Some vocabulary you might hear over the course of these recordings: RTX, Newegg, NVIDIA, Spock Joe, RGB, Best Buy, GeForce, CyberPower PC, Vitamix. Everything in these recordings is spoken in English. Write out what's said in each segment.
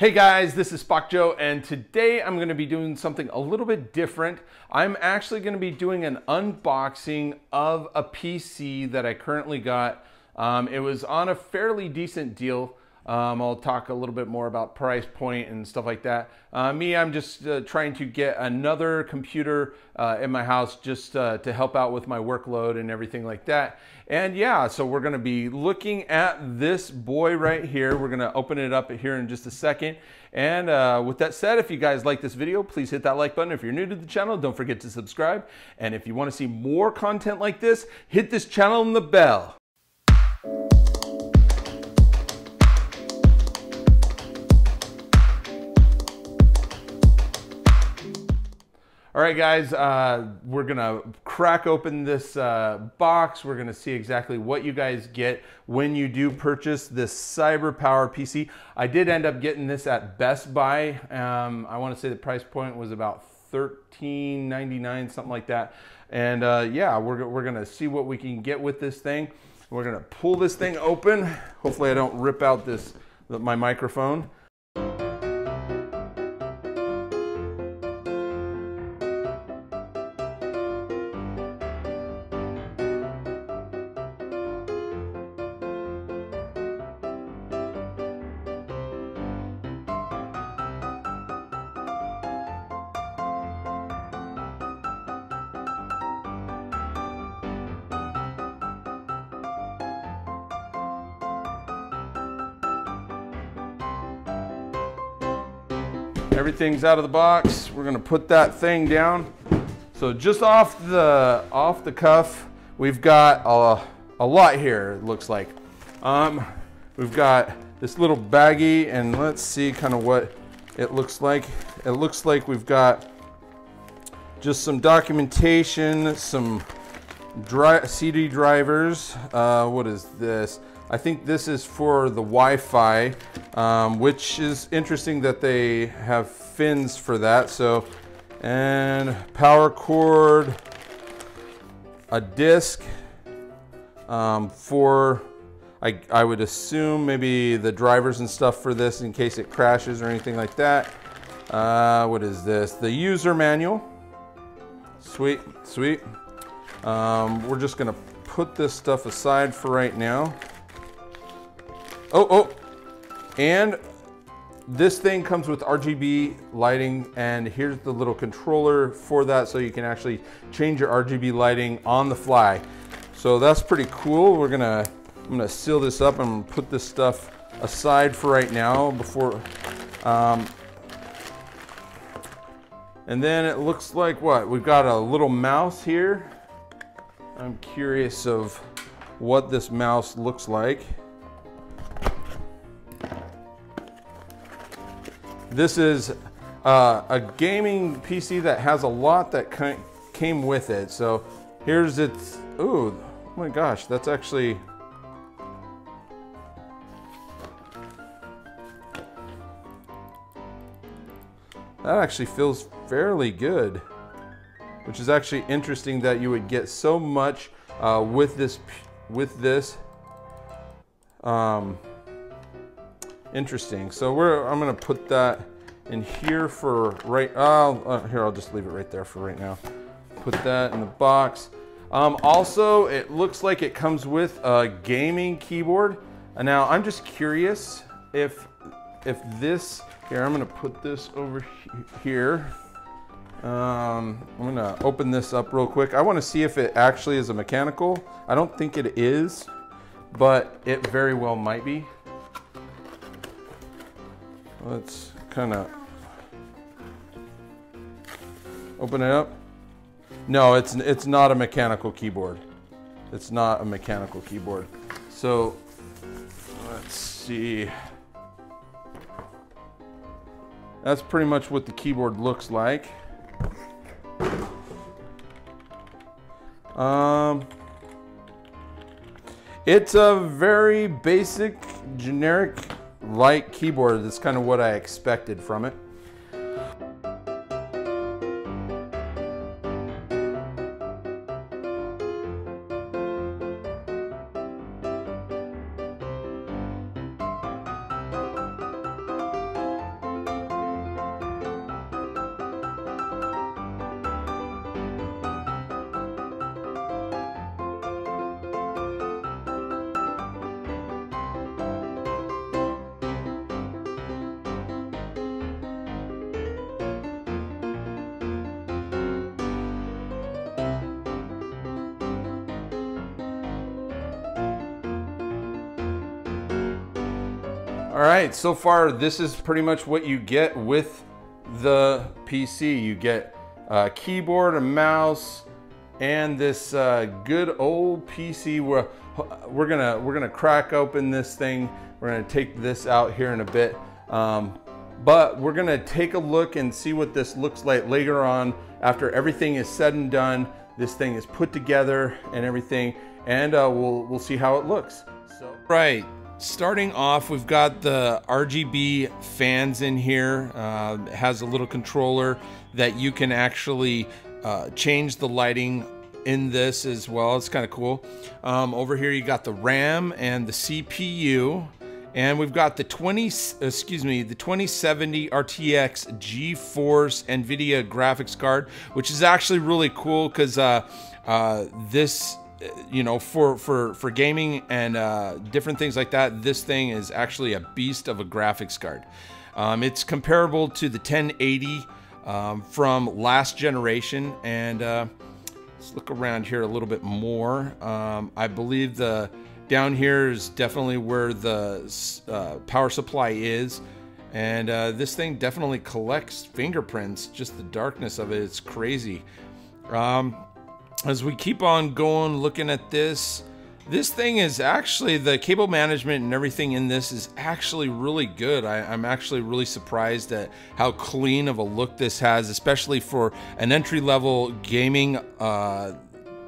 Hey guys, this is Spock Joe, and today I'm going to be doing something a little bit different. I'm actually going to be doing an unboxing of a PC that I currently got. It was on a fairly decent deal. I'll talk a little bit more about price point and stuff like that. I'm just trying to get another computer in my house just to help out with my workload and everything like that. And yeah, so we're going to be looking at this boy right here. We're going to open it up here in just a second. And with that said, if you guys like this video, please hit that like button. If you're new to the channel, don't forget to subscribe. And if you want to see more content like this, hit this channel and the bell. All right, guys, we're gonna crack open this box. We're gonna see exactly what you guys get when you do purchase this CyberPower PC. I did end up getting this at Best Buy. I wanna say the price point was about $13.99, something like that. And yeah, we're gonna see what we can get with this thing. We're gonna pull this thing open. Hopefully I don't rip out my microphone. Everything's out of the box. We're gonna put that thing down. So just off the cuff, we've got a lot here, it looks like. We've got this little baggie, and let's see kind of what it looks like. It looks like we've got just some documentation, some CD drivers. What is this? I think this is for the Wi-Fi, which is interesting that they have fins for that. So, and power cord, a disc for, I would assume maybe the drivers and stuff for this in case it crashes or anything like that. What is this? The user manual. Sweet, sweet. We're just gonna put this stuff aside for right now. And this thing comes with RGB lighting, and here's the little controller for that, so you can actually change your RGB lighting on the fly. So that's pretty cool. I'm gonna seal this up and put this stuff aside for right now before. And then it looks like what? We've got a little mouse here. I'm curious of what this mouse looks like. This is a gaming PC that has a lot that came with it. So here's its, ooh, oh my gosh, that's actually, that actually feels fairly good, which is actually interesting that you would get so much with this. Interesting. So I'm gonna put that in here for right. Here, I'll just leave it right there for right now. Put that in the box. Also, it looks like it comes with a gaming keyboard. And now I'm just curious if this here. I'm gonna put this over here. I'm gonna open this up real quick. I want to see if it actually is a mechanical. I don't think it is, but it very well might be. Let's kind of open it up. No, it's not a mechanical keyboard. It's not a mechanical keyboard. So let's see. That's pretty much what the keyboard looks like. It's a very basic, generic light keyboard. That's kind of what I expected from it. All right, so far this is pretty much what you get with the PC. You get a keyboard, a mouse, and this good old PC. We're gonna crack open this thing. We're gonna take this out here in a bit, but we're gonna take a look and see what this looks like later on after everything is said and done. This thing is put together and everything, and we'll see how it looks. So right, starting off, we've got the RGB fans in here. It has a little controller that you can actually change the lighting in this as well. It's kind of cool. Over here you got the RAM and the CPU, and we've got the 2070 RTX GeForce NVIDIA graphics card, which is actually really cool because this, you know, for gaming and different things like that, this thing is actually a beast of a graphics card. It's comparable to the 1080 from last generation, and let's look around here a little bit more. I believe the down here is definitely where the power supply is, and this thing definitely collects fingerprints. Just the darkness of it, it's crazy. As we keep on going, looking at this thing is actually, the cable management and everything in this is actually really good. I'm actually really surprised at how clean of a look this has, especially for an entry-level gaming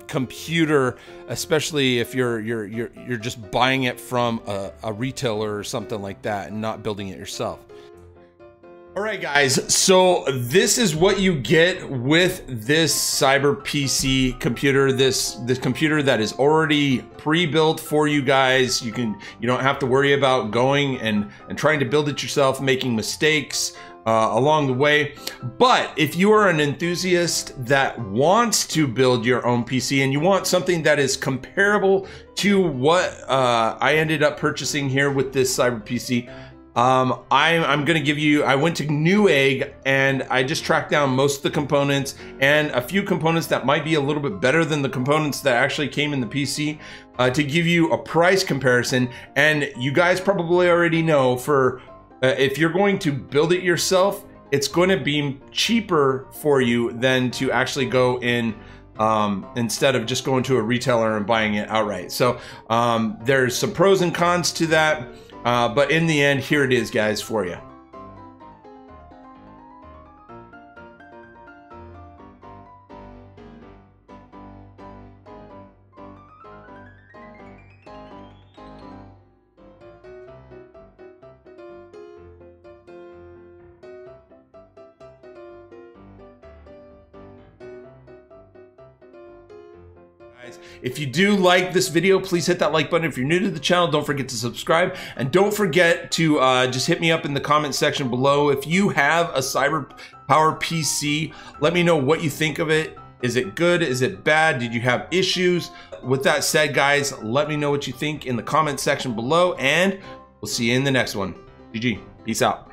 computer, especially if you're just buying it from a retailer or something like that and not building it yourself. All right guys, so this is what you get with this CyberPC computer, this computer that is already pre-built for you guys. You don't have to worry about going and trying to build it yourself, making mistakes along the way. But if you are an enthusiast that wants to build your own PC and you want something that is comparable to what I ended up purchasing here with this CyberPC, I'm gonna give you, I went to Newegg and I just tracked down most of the components and a few components that might be a little bit better than the components that actually came in the PC to give you a price comparison. And you guys probably already know, for if you're going to build it yourself, it's going to be cheaper for you than to actually go in instead of just going to a retailer and buying it outright. So there's some pros and cons to that. But in the end, here it is, guys, for you. If you do like this video, please hit that like button. If you're new to the channel, don't forget to subscribe, and don't forget to just hit me up in the comment section below. If you have a CyberPower PC, let me know what you think of it. Is it good? Is it bad? Did you have issues? With that said, guys, let me know what you think in the comment section below, and we'll see you in the next one. GG. Peace out.